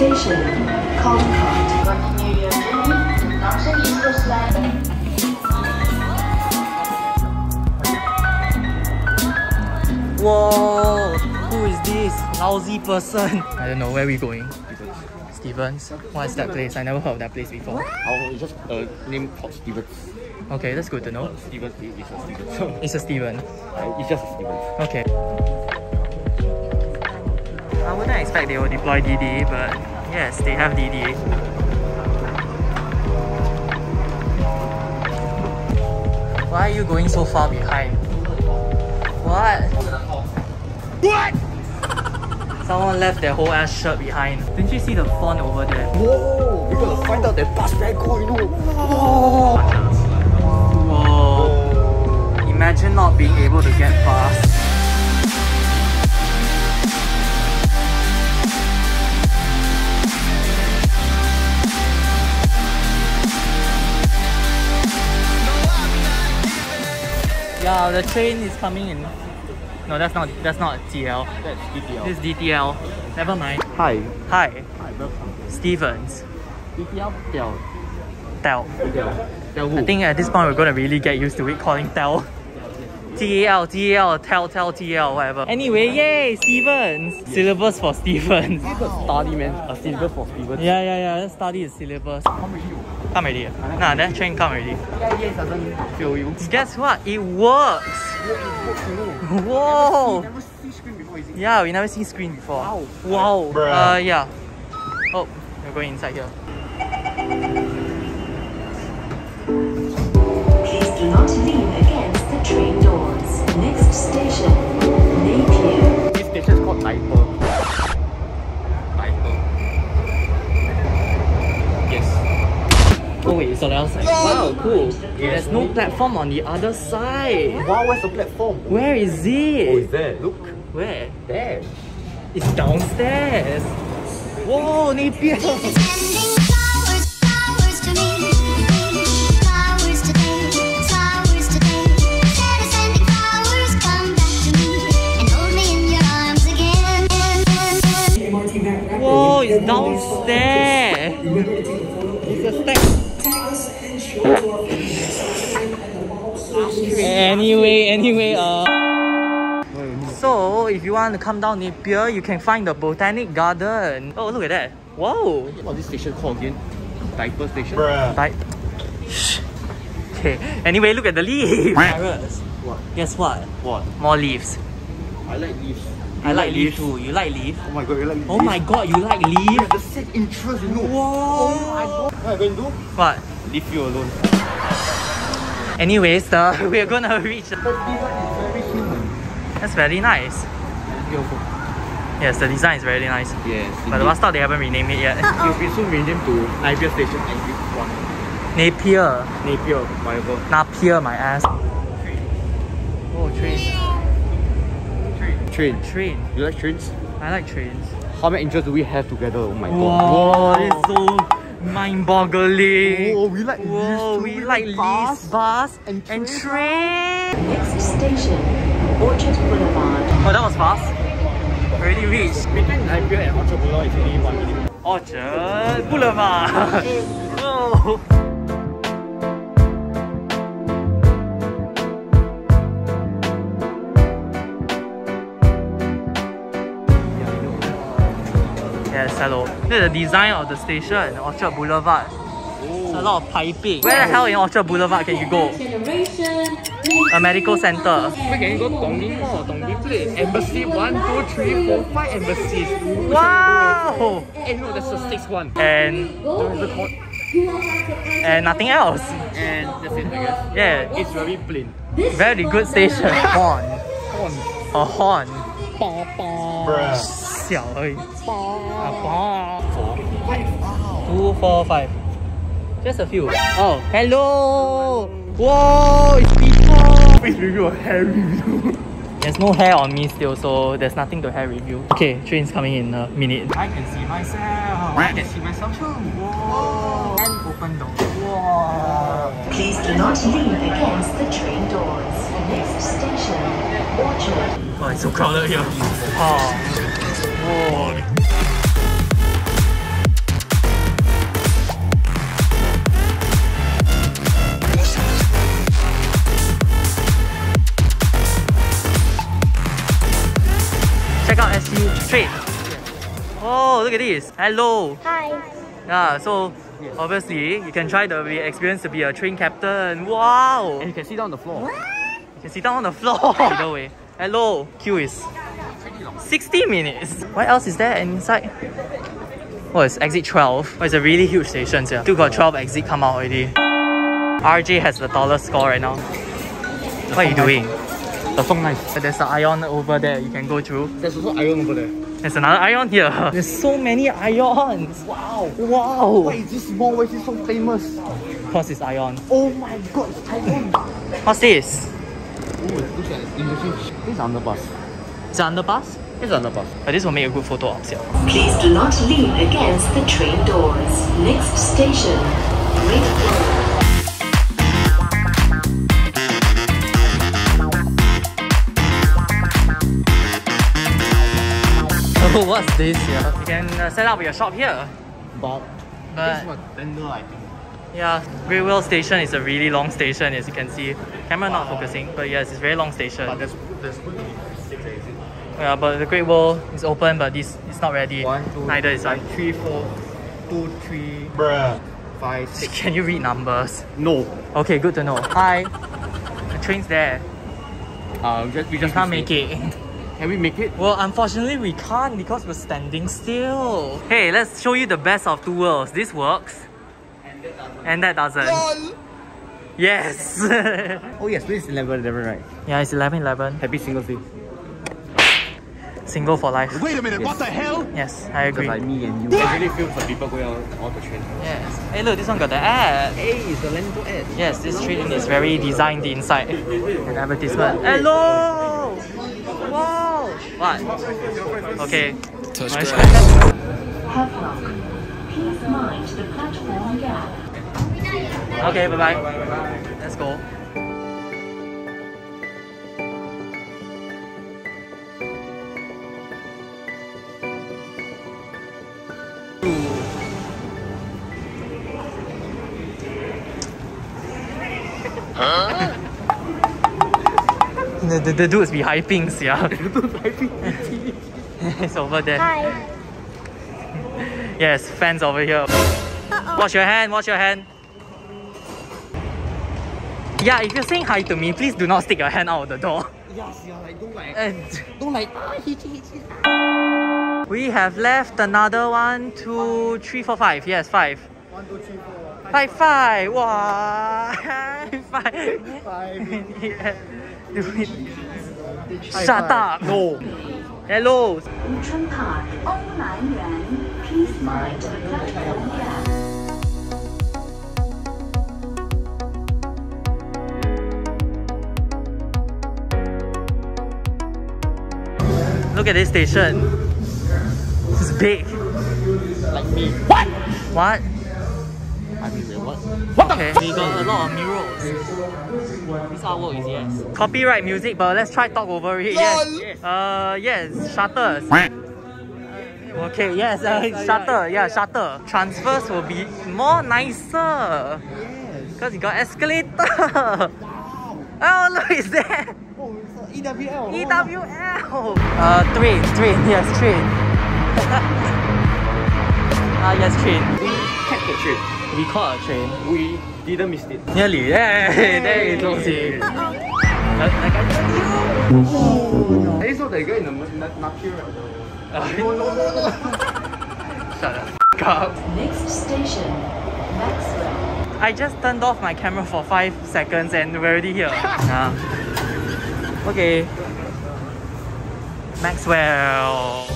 Station, Caldecott. Working area 3, Thomson East Coast Line. Whoa, who is this lousy person? I don't know, where are we going? Stevens? What is that place? I never heard of that place before. It's just a name called Stevens. Okay, that's good to know. Stevens is a Stevens. It's a Stevens. It's just a Stevens. Okay. I wouldn't expect they will deploy DD, but yes, they have DD. Why are you going so far behind? What? What? Someone left their whole ass shirt behind. Didn't you see the font over there? Whoa! We're gonna find out that bus very cool, you know. Whoa! Whoa! Imagine not being able to get past. Yeah, the train is coming in. No, that's not TL. That's DTL. This is DTL. Never mind. Hi. Stevens. DTL? TEL. I think at this point we're gonna really get used to it calling TEL. TEL, whatever. Anyway, yay, Stevens! Yes. Syllabus for Stevens. Wow. Study, man. A syllabus for Stevens. Yeah. Let's study the syllabus. Come already. Nah, that train come already. Yeah, doesn't fail you. Guess what? It works! Whoa! Never seen screen before, is it? Yeah, we never seen screen before. Wow. Yeah. Oh, we're going inside here. Please do not lean against the train doors. Next station, Napier. This station is called Napier. Oh wait, it's on the other side. Wow, cool. Yes. There's no platform on the other side. Wow, where's the platform? Where is it? Oh, it's there. Look. Where? There. It's downstairs. Whoa, Napier! Whoa, it's downstairs! It's a step. Anyway, so if you want to come down Napier, you can find the Botanic Garden. Oh, look at that. Whoa. What's this station called again? Diaper station? Okay, anyway, look at the leaves. What? Guess what? What? More leaves. I like leaves. I like leaves too. You like leaves? Oh my god, you like leaves? Oh my god, you like leaves? The same interest, you know. Whoa. Oh my god. What am I going to do? What? Leave you alone. Anyways, we're gonna reach the design is very human. That's very nice. Beautiful. Yes, the design is very nice. Yes. But the bus stop, they haven't renamed it yet. It will soon rename to Napier Station and One. Napier, whatever. Napier, my ass. Train. Oh, train. You like trains? I like trains. How many interests do we have together? Oh my god. Wow, it's so mind-boggling. Whoa, we like lease, bus, and train. Next station, Orchard Boulevard. Oh, that was fast. Already reached. Between Napier and Orchard Boulevard is only 1 minute. Orchard Boulevard. Oh. Yes, hello. Look at the design of the station, Orchard Boulevard. It's a lot of piping. Where the hell in Orchard Boulevard can you go? A medical center. We can go to Dongli Place. Embassy 1, 2, 3, 4, 5 embassies. Wow! And no, that's the 6th one. And nothing else. And that's it, I guess. Yeah. It's very plain. Very good station. Horn. Bruh. 245. Just a few. Oh, hello! Whoa, it's people! Please review a hair review. There's no hair on me still, so there's nothing to hair review. Okay, train's coming in a minute. I can see myself. I can see myself too. Whoa! And open door. Whoa! Please do not lean against the train doors. The next station, Orchard. Oh, it's so crowded here. Oh. Straight. Oh, look at this. Hello. Hi. Yeah, so obviously you can try the experience to be a train captain. Wow. And you can sit down on the floor. What? You can sit down on the floor. Either way. Hello. Queue is 60 minutes. What else is there inside? Oh, it's exit 12. Oh, it's a really huge station. Yeah. Still got 12 exit come out already. RJ has the tallest score right now. What are you doing? The phone knife. There's the ion over there you can go through. There's also ion over there. There's another ion here. There's so many ions. Wow. Wow. Why is this small? Why is this so famous? Because it's ion. Oh my god, it's Taiwan. What's this? Oh, look at this. This is underpass. It's underpass? It's underpass. But this will make a good photo op. Please do not lean against the train doors. Next station. Red. Oh, what's this here? You can set up your shop here. But this one, vendor, I think. Yeah, Great Wheel Station is a really long station, as you can see. Camera not focusing, but yes, it's very long station. But there's good six exits. Yeah, but the Great Wheel is open, but this it's not ready. One, two, neither is one. 3, 4, 2, 3, bruh, 5, 6. Can you read numbers? No. Okay, good to know. Hi. The train's there. We just can't make it. Can we make it? Well, unfortunately we can't because we're standing still. Hey, let's show you the best of two worlds. This works. And that doesn't. LOL. Yes! Oh yes, please 11-11, right? Yeah, it's 11-11. Happy single day. Single for life. Wait a minute, yes. What the hell? Yes, I agree. Just like me and you. I really feel for people going on the train. Yes. Hey look, this one got the ad. Hey, it's the Lento ad. Yes, this train is very designed inside. An advertisement. Hello! Wow! What? Okay. Touch grass. Havelock. Please mind the platform gap. Okay, bye bye. Let's go. Huh? The dudes be hyping, yeah. It's over there. Hi. Yes, fans over here. Wash your hand, wash your hand. Yeah, if you're saying hi to me, please do not stick your hand out of the door. Yes, yeah, like, don't like. We have left another 1, 2, 3, 4, 5. Yes, 5. 1, 2, 3, 4. 5, 5. Wow. 5. Yeah. Shut up! No! Hello! Yutren Park, Online Yuan, please mind the platform gap. Look at this station. It's big. Like me. What? What? I mean, what okay, the fuck? We got a lot of murals. This artwork is yes. Copyright music, but let's try talk over it. Yes. Yes, shutters. Okay, yes, shutter. Yeah, shutter. Transfers will be more nicer. Because you got escalator. Oh, look, it's there. Oh, it's EWL. EWL. Train. Yes, train. Yes, train. We kept the train. We caught a train. We didn't miss it. Nearly. Yeah, there it goes. Like I told you. Oh, no. Hey, so that guy in the napkin right now. No. Shut the f*** up. Next station, Maxwell. I just turned off my camera for 5 seconds and we're already here. Okay. Maxwell.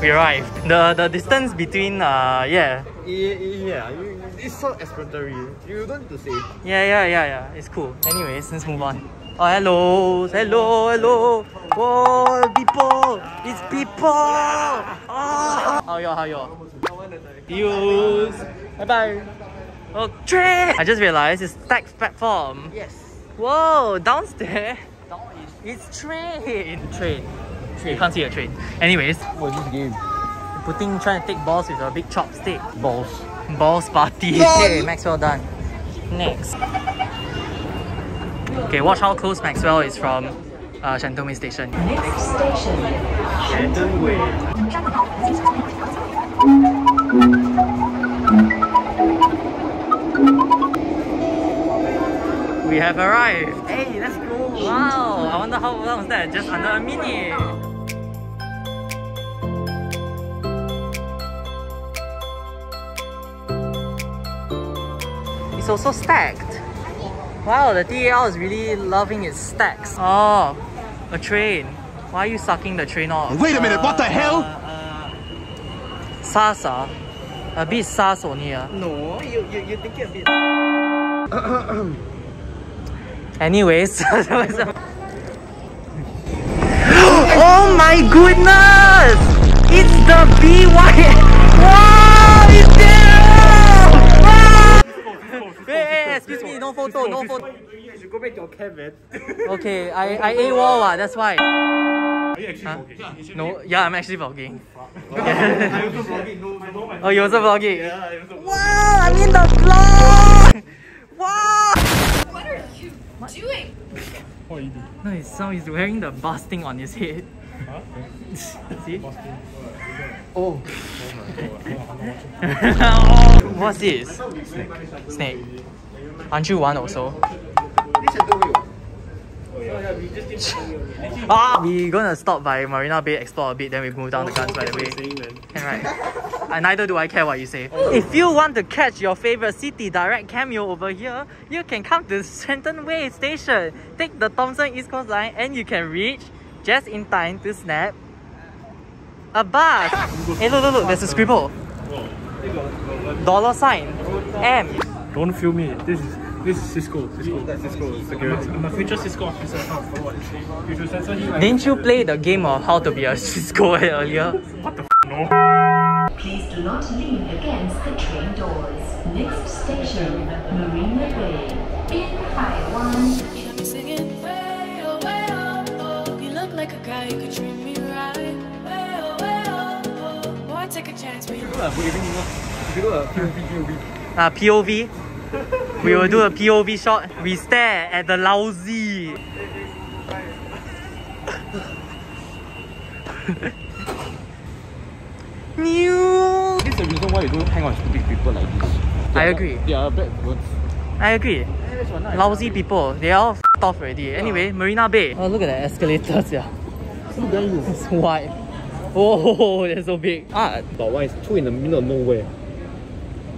We arrived. The distance between it's so explanatory. You don't need to say. Yeah. It's cool. Anyways, let's move on. Oh, hello. Whoa, people. It's people. Oh. How y'all? Views. Bye bye. Okay. I just realized it's tax platform. Yes. Whoa, downstairs. It's train. You can't see a train. Anyways, what is this game? Trying to take balls with a big chopstick. Balls party. Hey, Maxwell done. next. Okay, watch how close Maxwell is from Shenton Way Station. Next station, Shenton Way. We have arrived! Hey, let's go! Wow, I wonder how long was that? Just under a minute! It's also stacked. Wow, the TEL is really loving its stacks. Oh, a train. Why are you sucking the train off? Wait a minute, what the hell? Sasa. A bit sas only. No, you think it a bit. Anyways. Oh my goodness! It's the BY. Wow, it's there! Wow! Hey, excuse me, no photo, no photo. You should go back to your camp, man. Okay, I AWOL, that's why. Are you actually vlogging? Huh? No, yeah, I'm actually vlogging. I also vlogging, no. Oh, you also vlogging? Yeah, I also vlogging. Wow, I'm in the vlog! Wow! What are you doing? What are you doing? No, his son is wearing the busting on his head. Huh? See? Oh. What's this? Snake. Aren't you one also? We're gonna stop by Marina Bay, explore a bit, then we move down the Gardens by the Bay. Right. And neither do I care what you say. If you want to catch your favorite City Direct cameo over here, you can come to Shenton Way Station, take the Thomson East Coast Line, and you can reach just in time to snap a bus. Hey, look, there's a scribble. $! M. Don't film me. This is Cisco. That's Cisco security. I'm a future Cisco officer. Didn't you play the game of how to be a Cisco earlier? What the f***, no? Please do not lean against the train doors. Next station, Marina Bay. Pinghai 1. You know me singing, way oh, way oh, oh. You look like a guy who could treat me right. Take a chance for you. POV. We will do a POV shot. We stare at the lousy. New. This is the reason why you don't hang out with stupid people like this. I agree. They are bad words. I agree. Lousy people. They are all f***ed off already. Anyway, Marina Bay. Oh, look at the escalators. Yeah. It's wide. Oh, that's so big. But why is 2 in the middle of nowhere?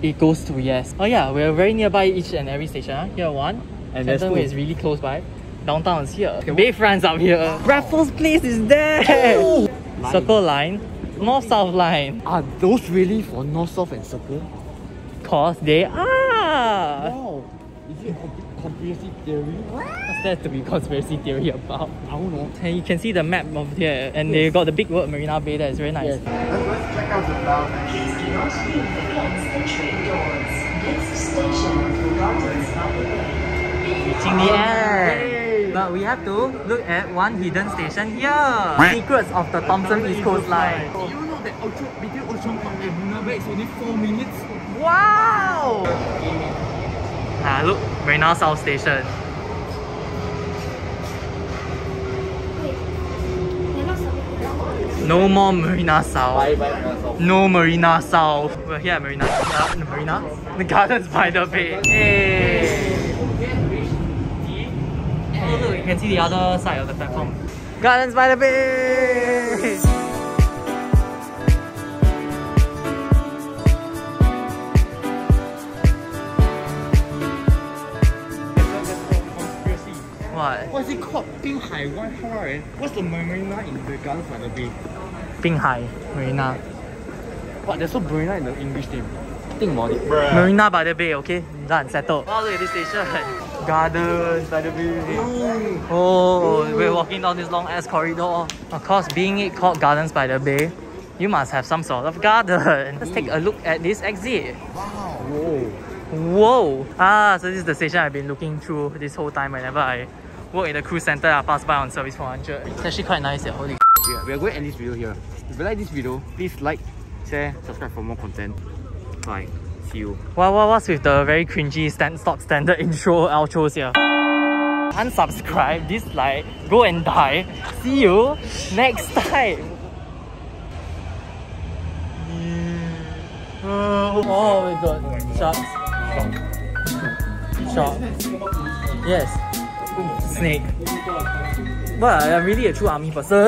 It goes to yes. Oh yeah, we're very nearby each and every station. Here one. And Shenton Way is really close by. Downtown is here. Okay, Bayfront's up here. Wow. Raffles Place is there. Oh. Line. Circle line. North-South line. Are those really for North-South and Circle? Cause they are. Wow. Is it a conspiracy theory? What's that to be conspiracy theory about? I don't know. And you can see the map of there, and yes, they've got the big word Marina Bay there, it's very nice. Yes. Let's check out the route. Please do not lean against the train doors. Next station, Gardens by the Bay. Reaching the air! But we have to look at one hidden station here. Secrets of the Thomson East Coast Line. Do you know that between Ocean Park and Marina Bay is only 4 minutes? Wow! Look, Marina South Station. No more Marina South. No Marina South. We're here at Marina. The Gardens by the Bay. Hey. Oh look, you can see the other side of the platform. Gardens by the Bay. What's it called? Pinghai 1. What's the marina in the Gardens by the Bay? Pinghai Marina. What? There's so marina in the English name. Think about it. Marina by the Bay, okay? Done, settled. Oh, look at this station. Gardens by the Bay. Ooh. Oh, ooh, we're walking down this long ass corridor. Of course, being it called Gardens by the Bay, you must have some sort of garden. Let's take a look at this exit. Wow. Whoa. So this is the station I've been looking through this whole time whenever I work in the cruise center. I pass by on service 400. It's actually quite nice. Yeah, holy. Yeah, we are going to end this video here. If you like this video, please like, share, subscribe for more content. Bye. you. What's with the very cringy stock standard intro outros here? Unsubscribe, dislike, go and die. See you next time. Oh my god. Shark. Yes. Snake. But I'm really a true army person.